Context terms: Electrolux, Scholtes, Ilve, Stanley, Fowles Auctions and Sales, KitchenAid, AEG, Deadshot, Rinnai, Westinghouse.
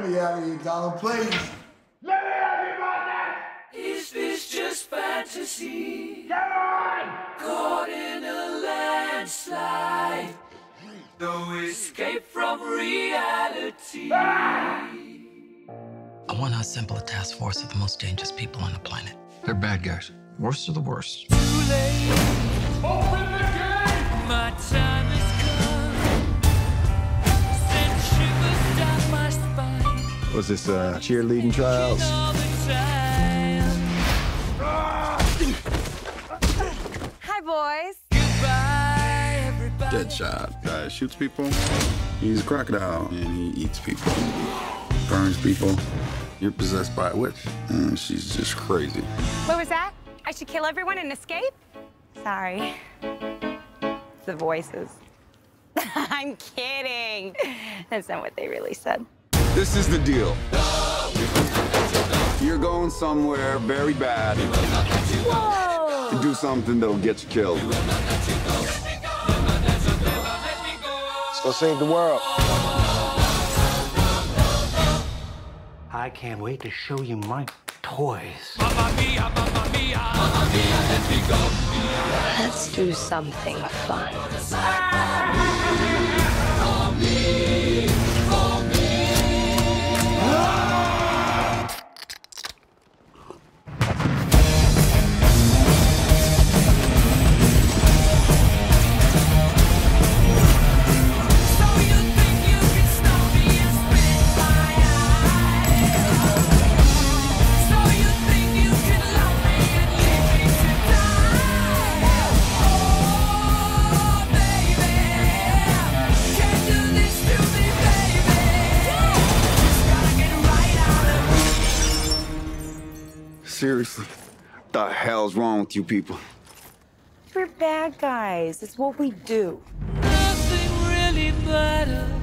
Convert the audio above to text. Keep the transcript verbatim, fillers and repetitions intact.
Let me out of here, Donald, please. Let me out of here, Martin! Is this just fantasy? Come on! Caught in a landslide. No escape from reality. Ah! I want to assemble a task force of the most dangerous people on the planet. They're bad guys. Worst of the worst. Too late. Open the gate! My time has come. Send shivers down my spine. Was this uh, cheerleading trials? Hi, boys. Goodbye, everybody. Deadshot uh, shoots people. He's a crocodile and he eats people. Burns people. You're possessed by a witch, and she's just crazy. What was that? I should kill everyone and escape? Sorry. It's the voices. I'm kidding. That's not what they really said. This is the deal. You're going somewhere very bad. Whoa! To do something that'll get you killed. Let's go save the world. I can't wait to show you my toys. Mamma mia, mamma mia, mamma mia, let me go. Let's do something fun. For me, for me. So you think you can stop me and spit fire? Seriously, what the hell's wrong with you people? We're bad guys. It's what we do. Nothing really matters.